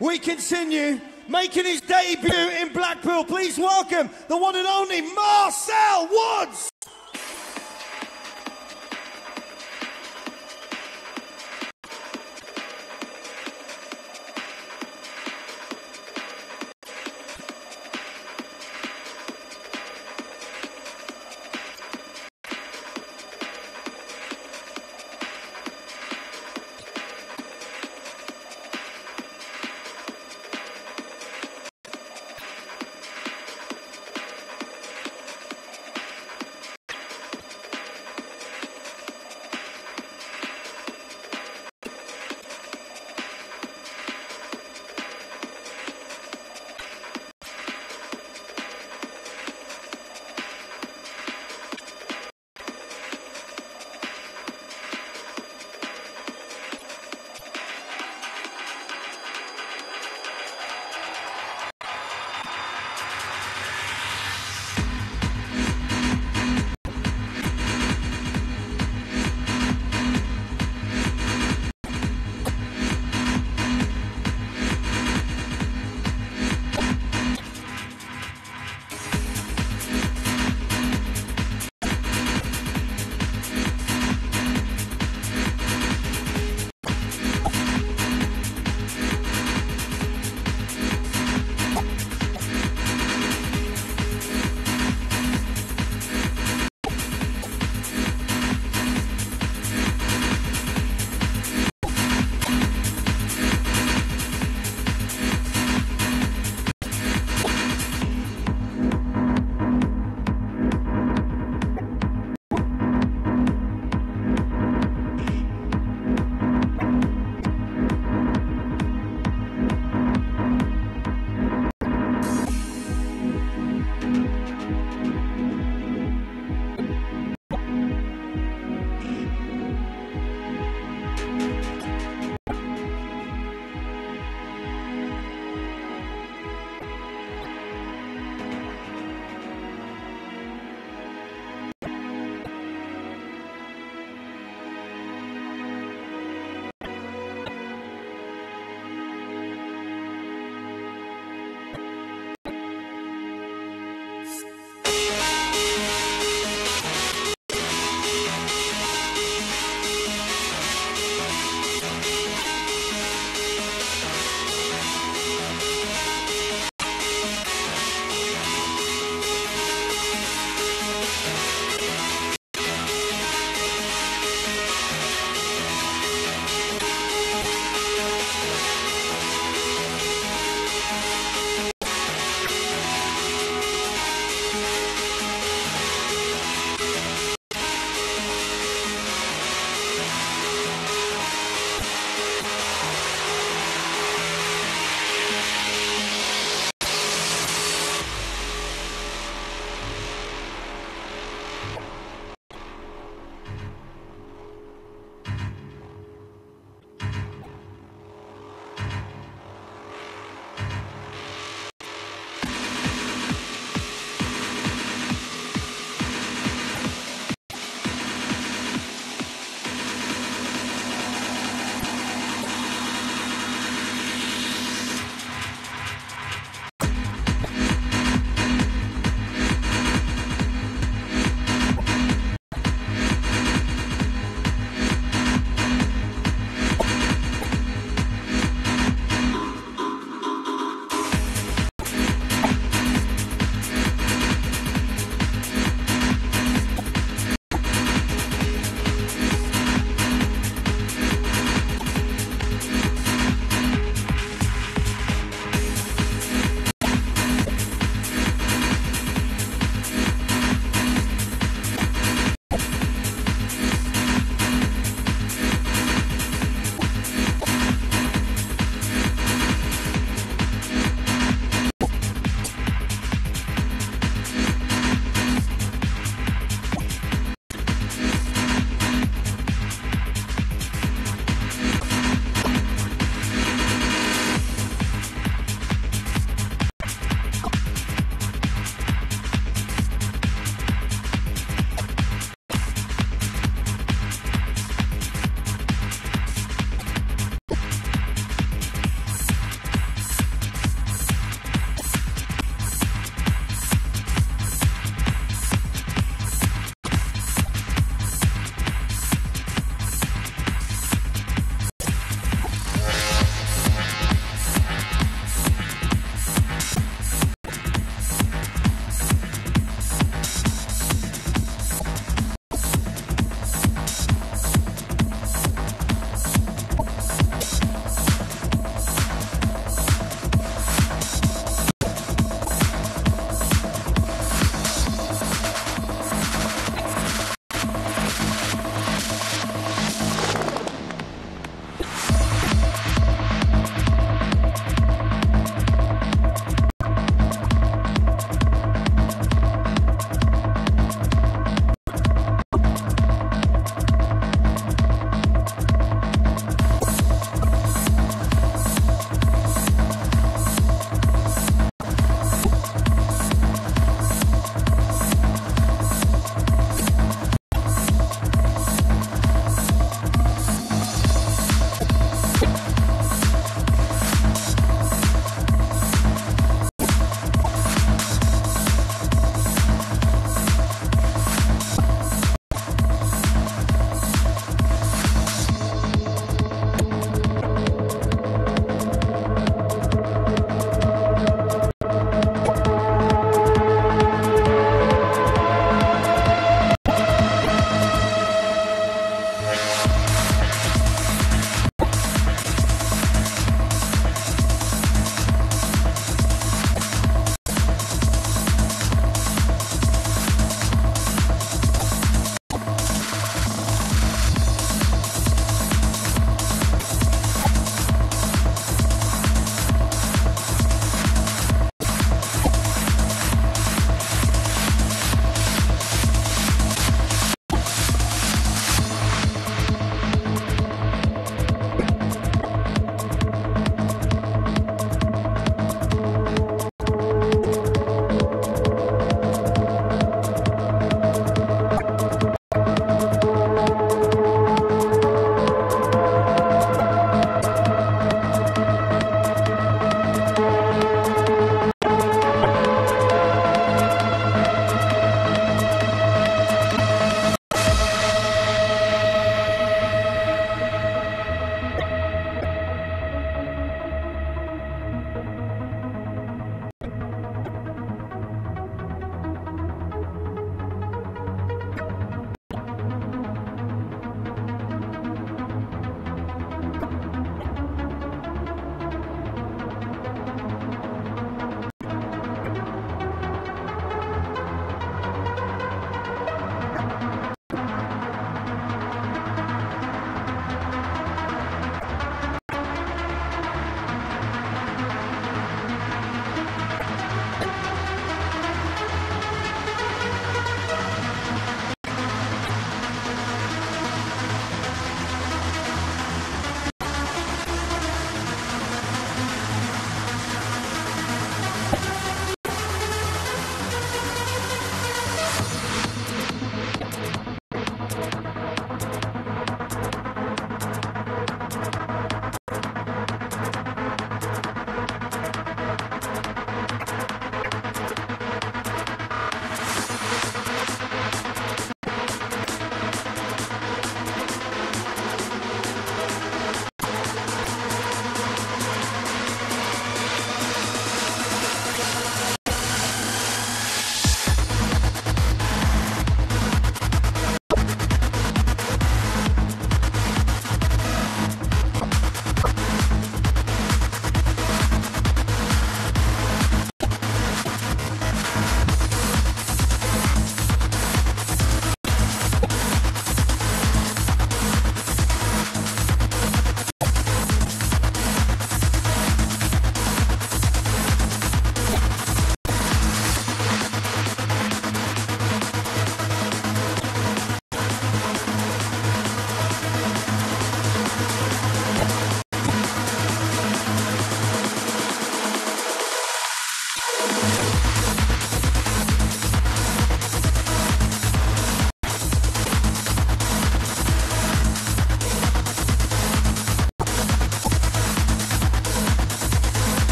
we continue, making his debut in Blackpool. Please welcome the one and only Marcel Woods.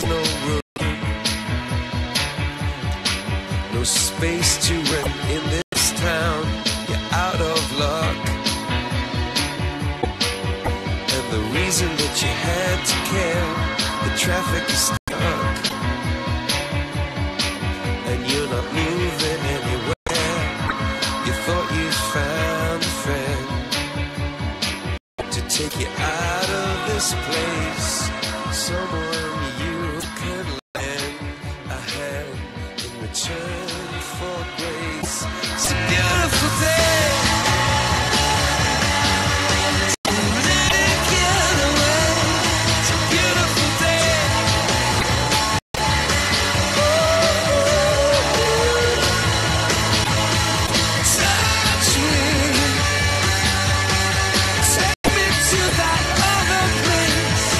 there's no room, no space to rent in this town. You're out of luck, and the reason that you had to care, the traffic is stuck, and you're not moving anywhere. You thought you found a friend to take you out of this place, someone you could lend a hand in return for grace. It's a beautiful day. Take me to that other place.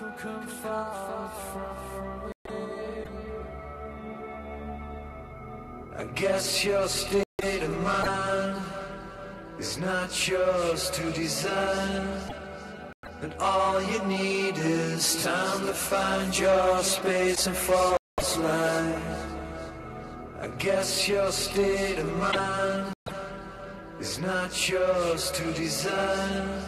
people come far from me. I guess your state of mind is not yours to design, and all you need is time to find your space and false lines. I guess your state of mind is not yours to design,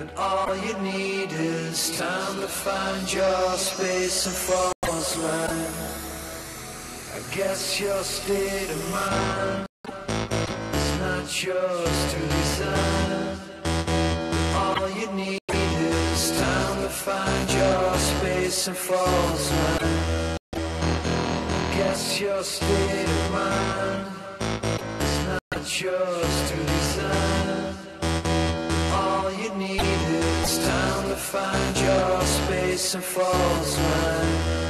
and all you need is time to find your space and false lines. I guess your state of mind is not yours to design, and all you need is time to find your space and false lines. I guess your state of mind is not yours to design, all you need is time to find your space and false line.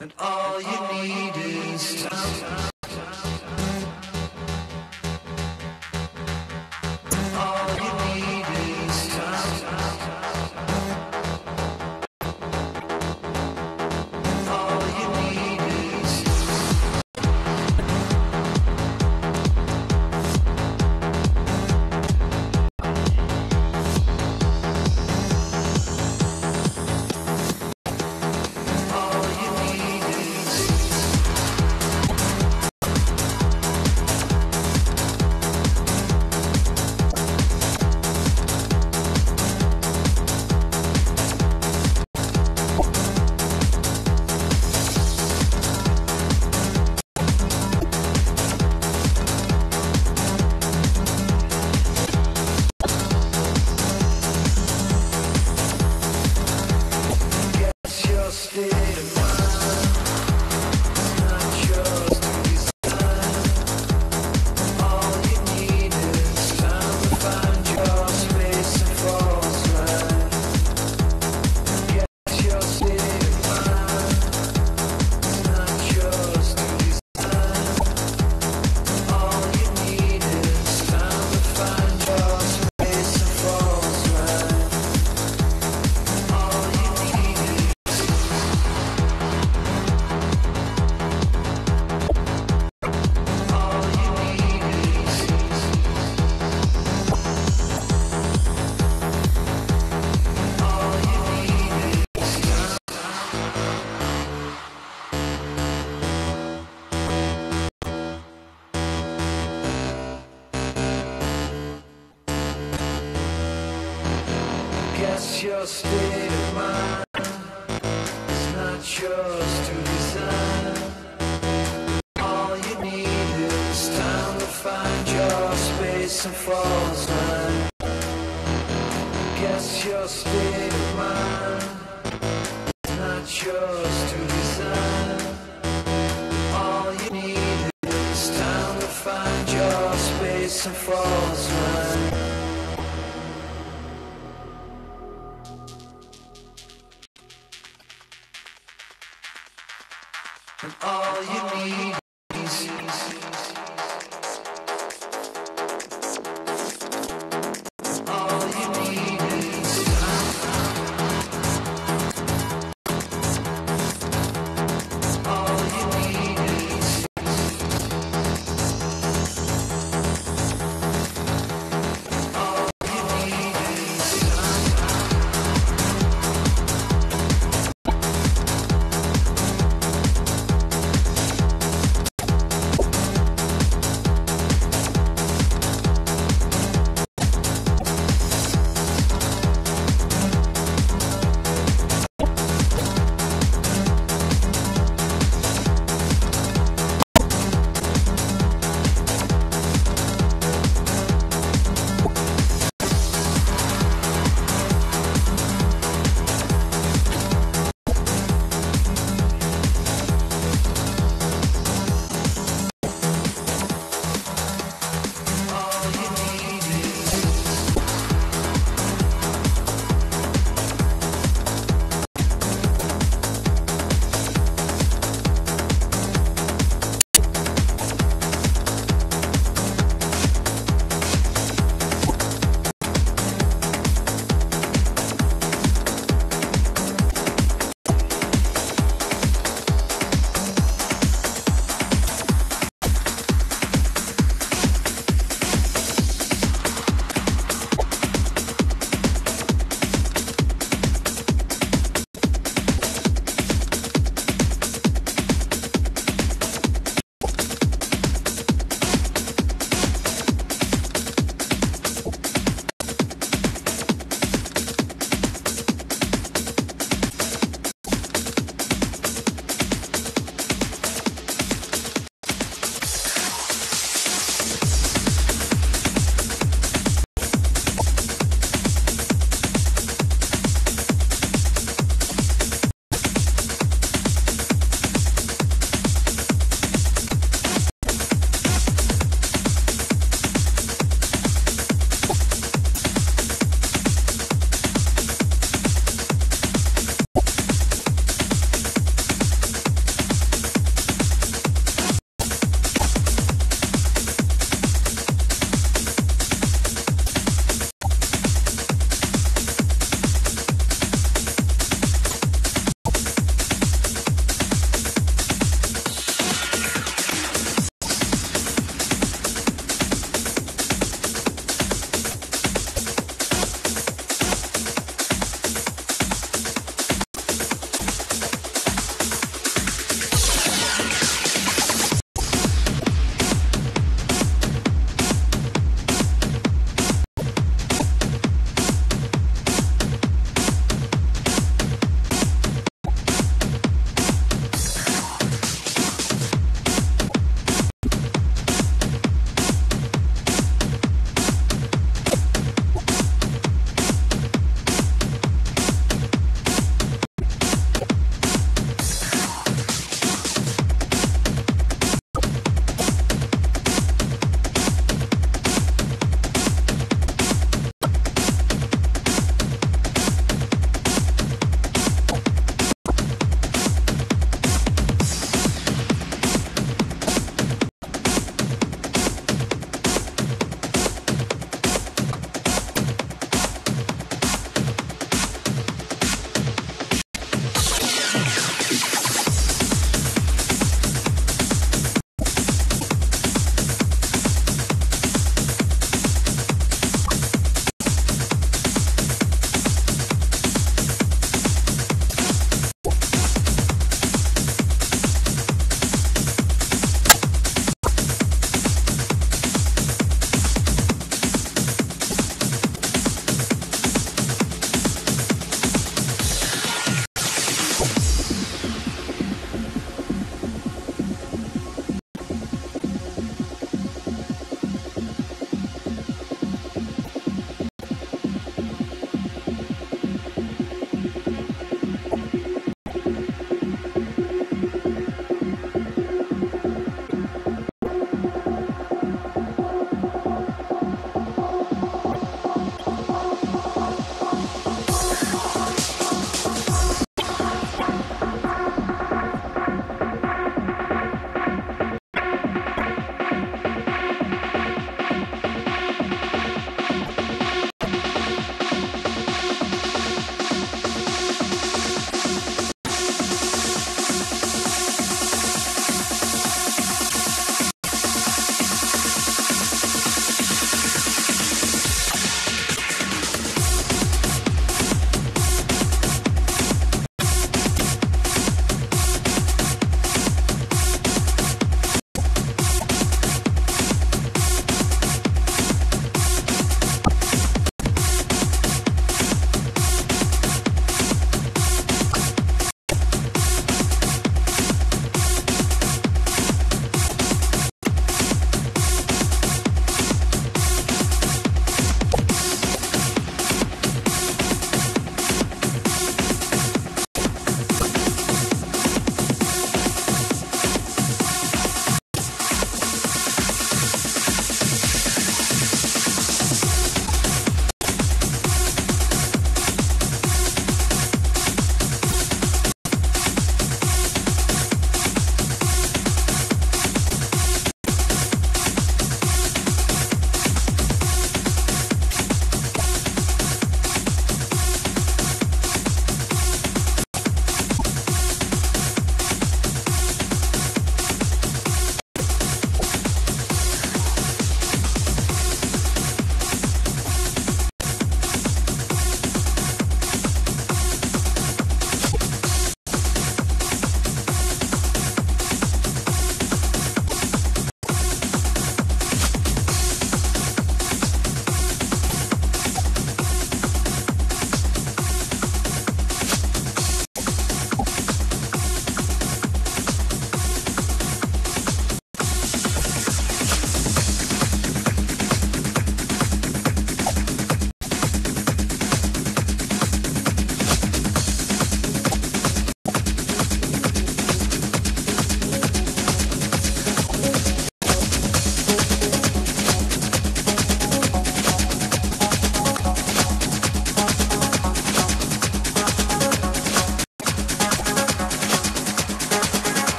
And all you need is time. Your state of mind is not yours to design, all you need is time to find your space and false line. Guess your state of mind is not yours to design, all you need is time to find your space and false line. And all you need is all you need is all you need is all you need is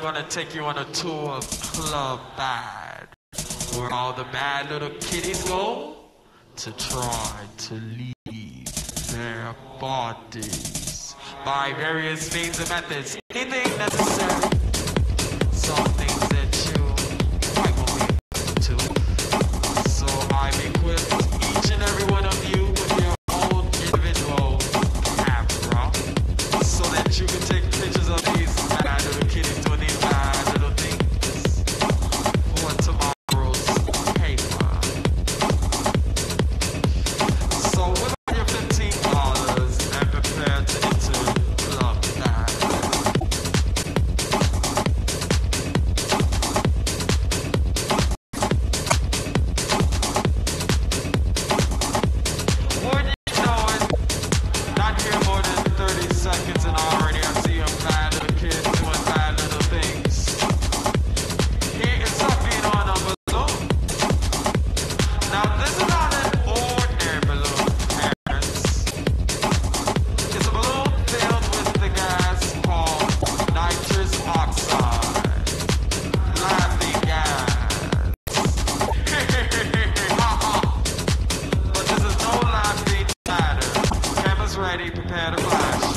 I'm gonna take you on a tour of Club Bad, where all the bad little kitties go to try to leave their bodies by various means and methods, anything necessary. Some things that you might want to. So I've equipped each and every one of you with your own individual camera so that you can take pictures of these bad little kitties doing these bad little things for tomorrow's paper. So with your $15 and prepare to enter Club Bad. Seconds and already I see them bad little kids doing bad little things. It is something on a balloon. Now this is not an ordinary balloon, parents. It's a balloon filled with the gas called nitrous oxide. Laughing gas. But this is no laughing matter. Camera's ready, prepare to flash.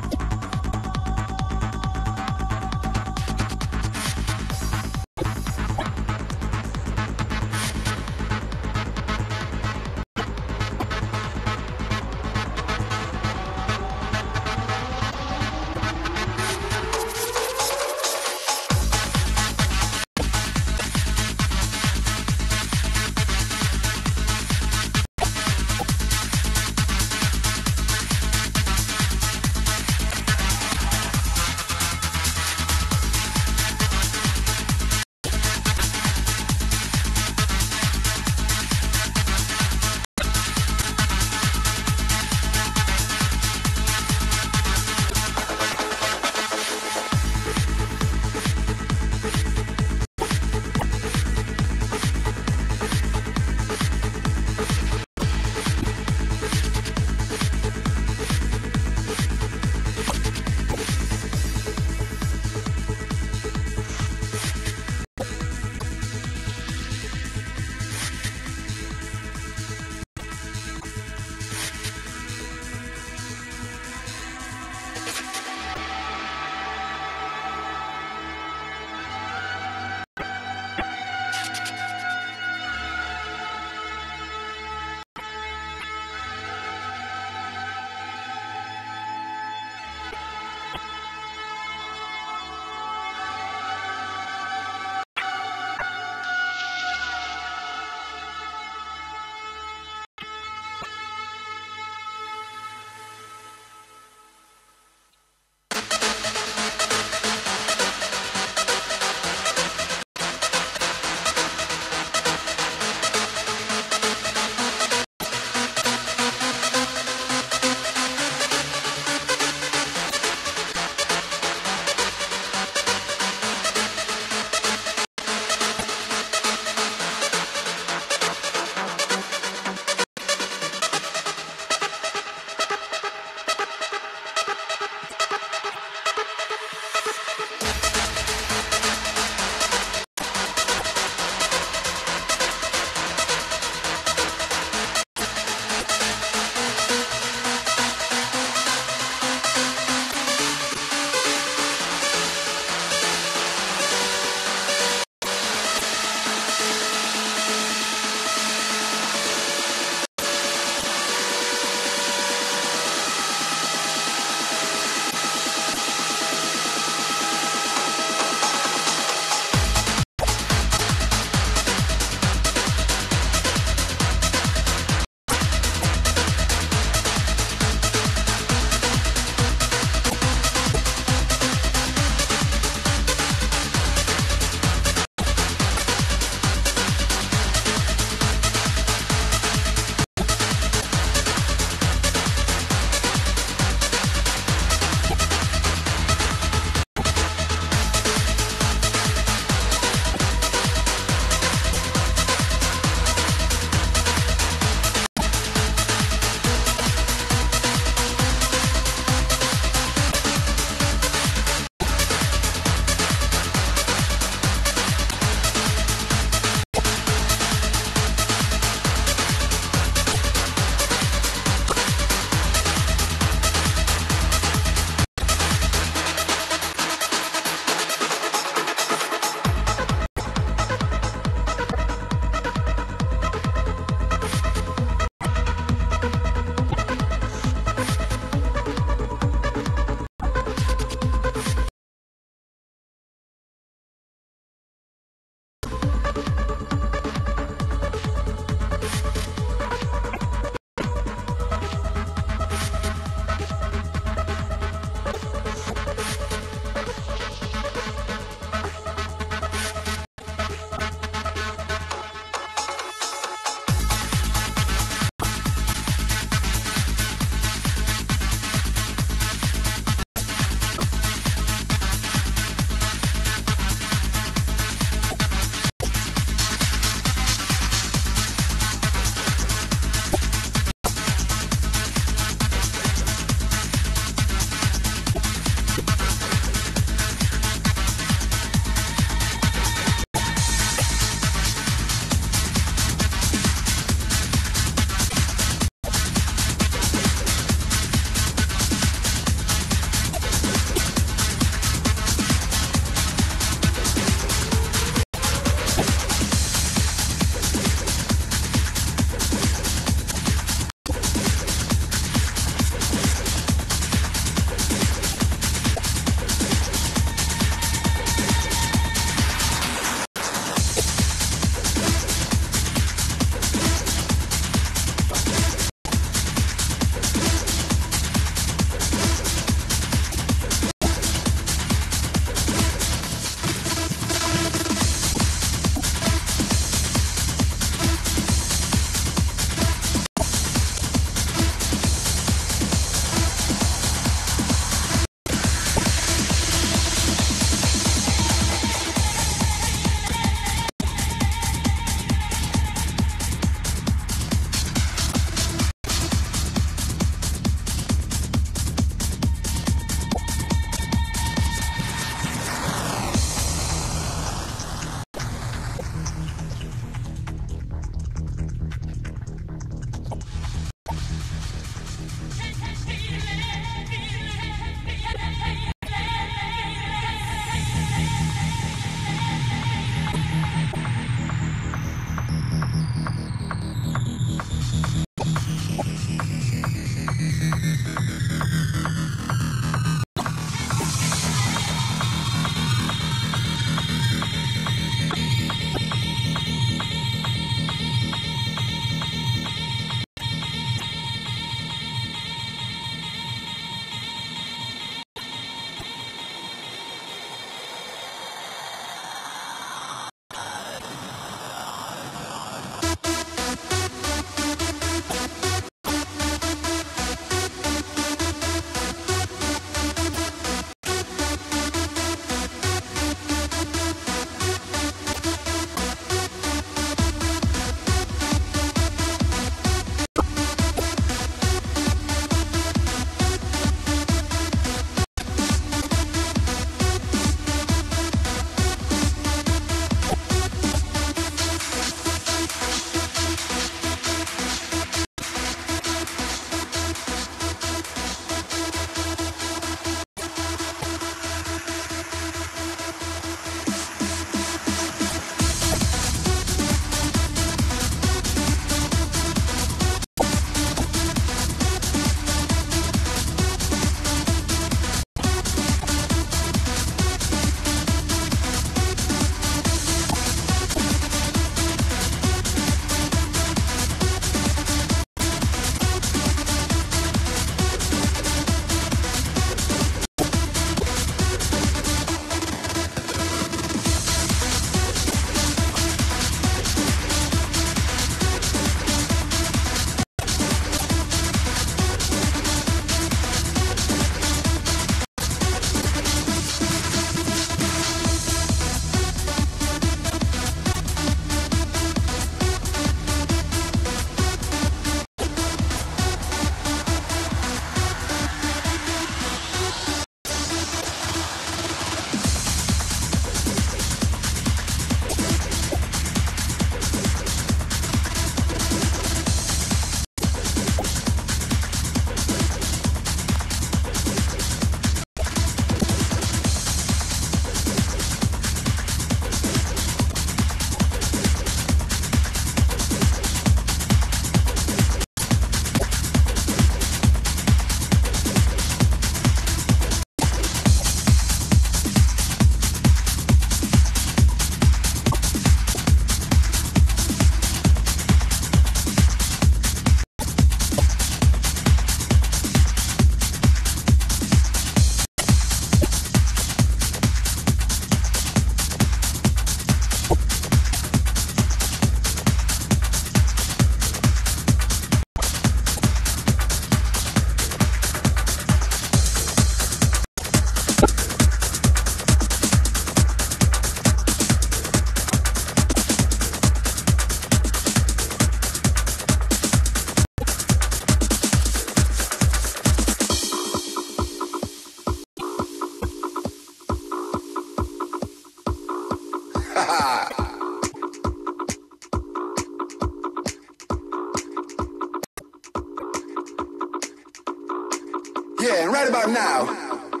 Yeah, and right about now,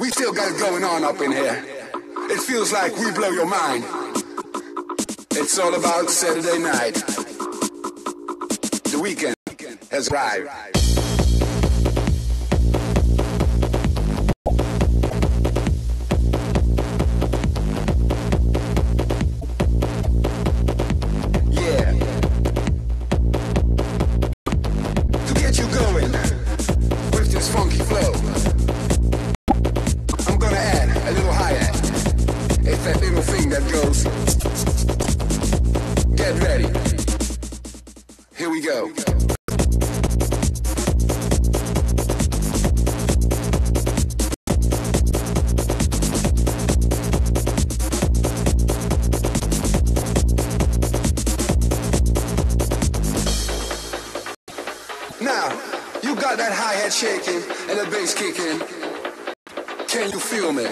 we still got it going on up in here. It feels like we blow your mind. It's all about Saturday night. The weekend has arrived. Shaking and the bass kicking. Can you feel me?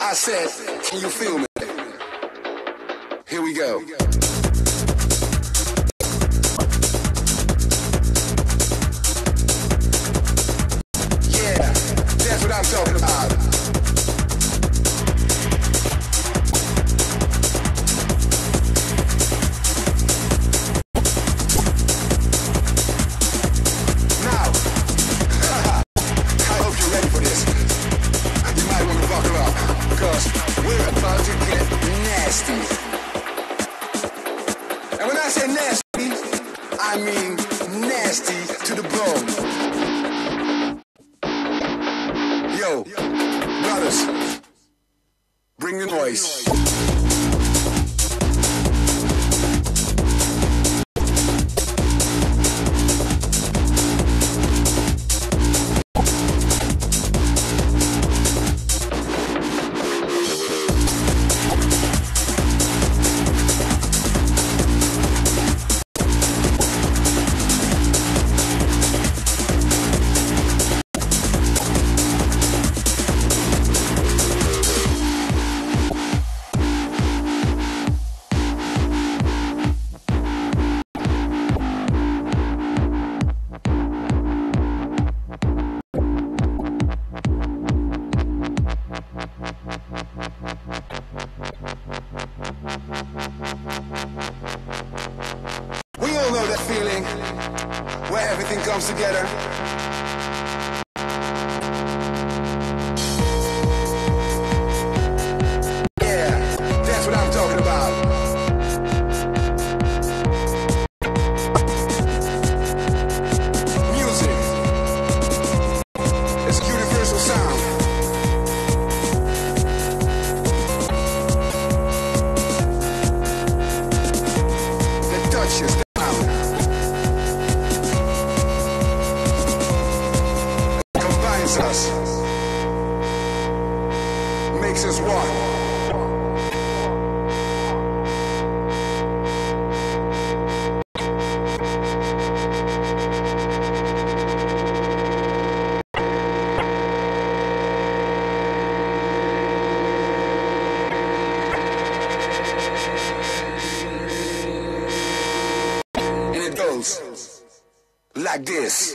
I said, can you feel me? Here we go. Yeah, that's what I'm talking about. Like this.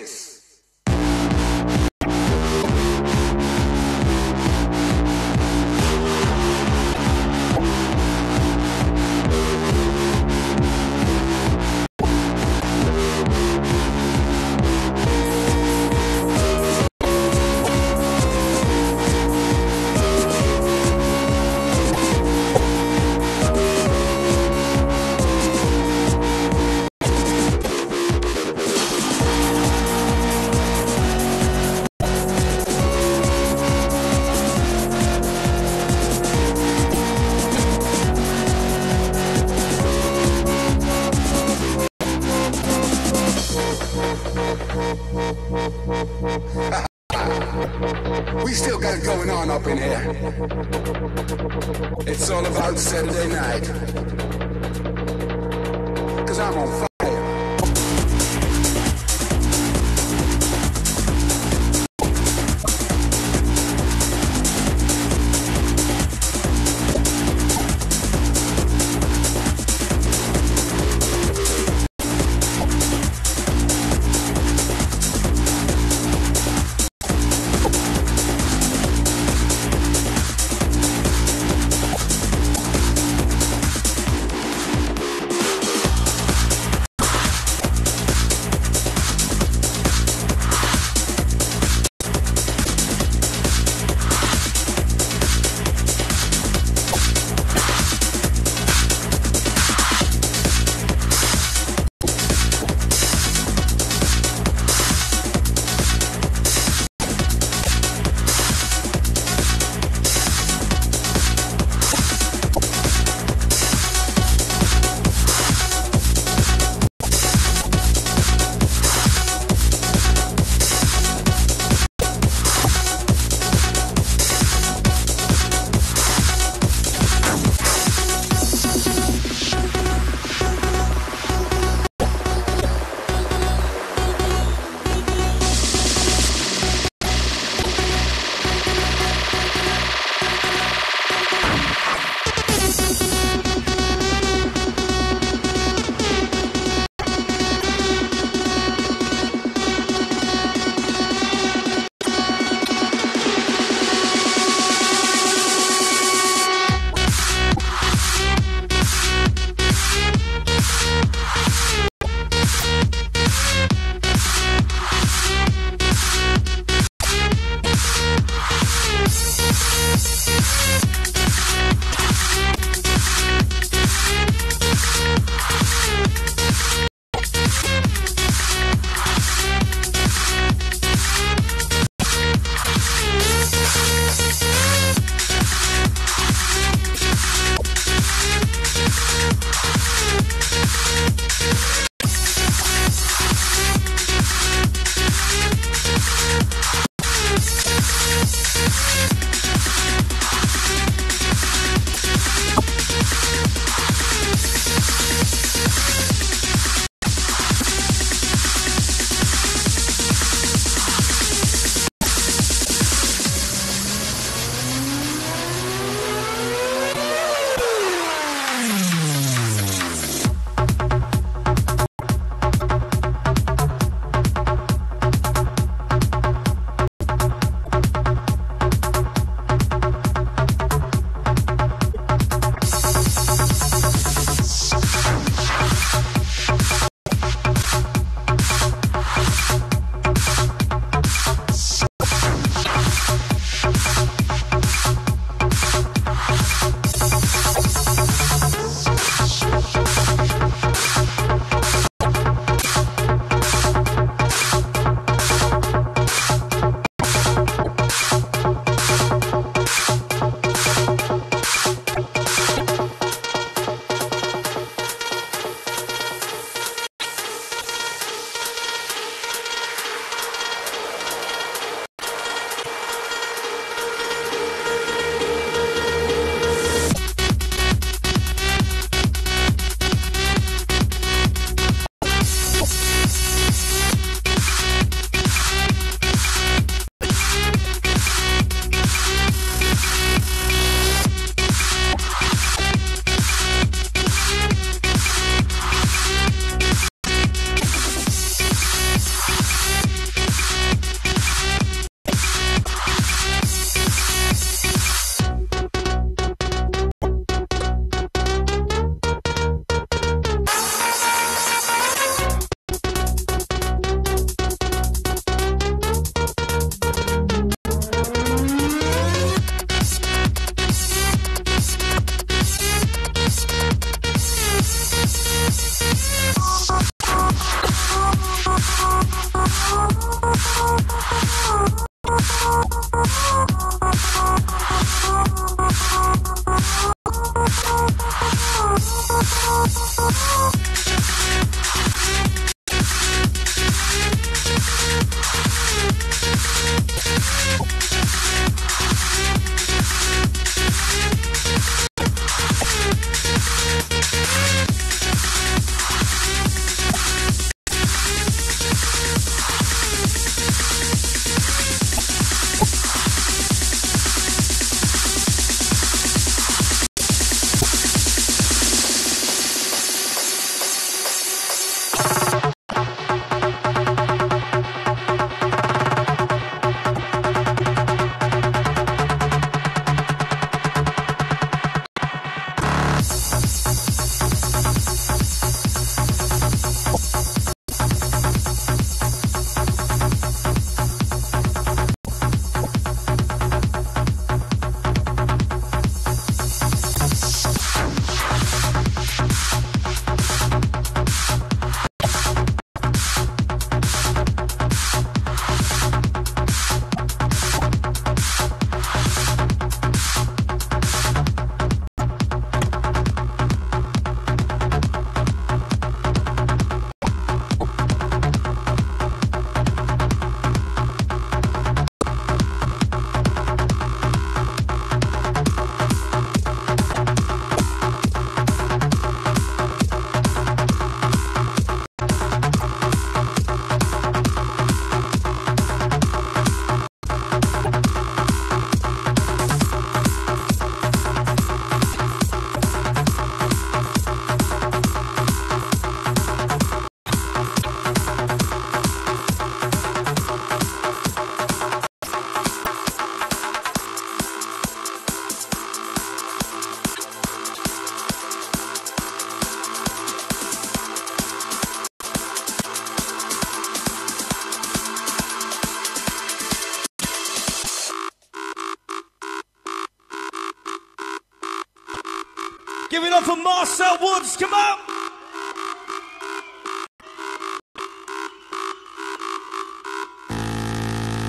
up for Marcel Woods, come on!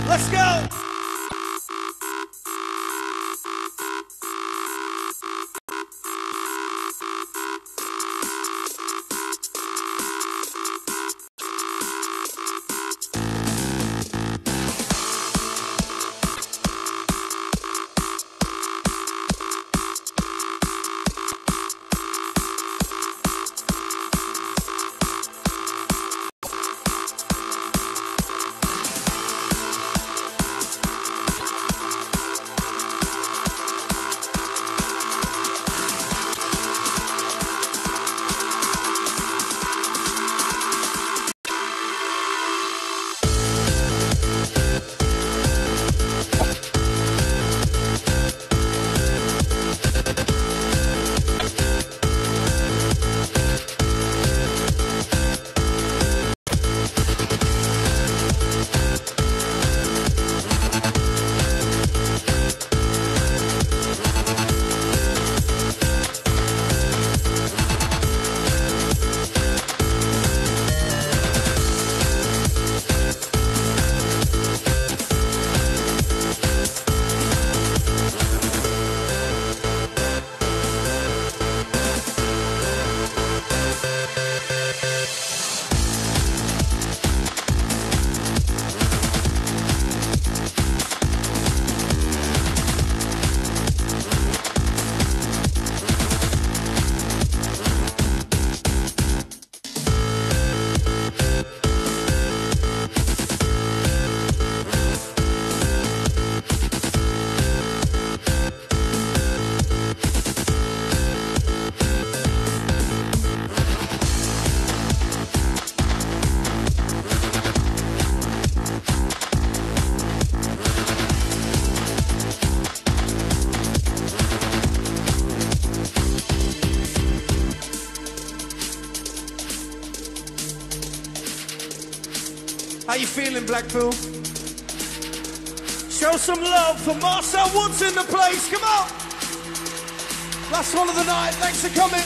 Let's go! How you feeling, Blackpool? Show some love for Marcel Woods in the place, come on! Last one of the night, thanks for coming.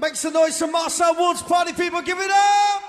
Make some noise for Marcel Woods, party people, give it up!